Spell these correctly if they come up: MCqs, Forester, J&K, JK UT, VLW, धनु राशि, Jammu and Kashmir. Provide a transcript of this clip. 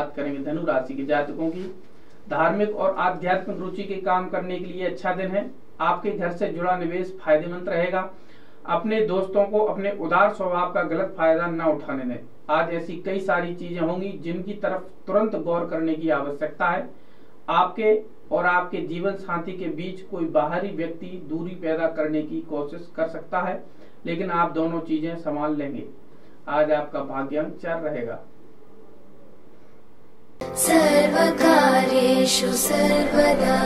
बात करेंगे धनु राशि के जातकों की। धार्मिक और आध्यात्मिक रुचि के काम करने के लिए अच्छा दिन है। आपके घर से जुड़ा निवेश फायदेमंद रहेगा। अपने दोस्तों को अपने उदार स्वभाव का गलत फायदा न उठाने दें। आज ऐसी कई सारी चीजें होंगी जिनकी तरफ तुरंत गौर करने की आवश्यकता है। आपके और आपके जीवन साथी के बीच कोई बाहरी व्यक्ति दूरी पैदा करने की कोशिश कर सकता है, लेकिन आप दोनों चीजें संभाल लेंगे। आज आपका भाग्यांक 4 रहेगा। सर्वकार्येषु सर्वदा।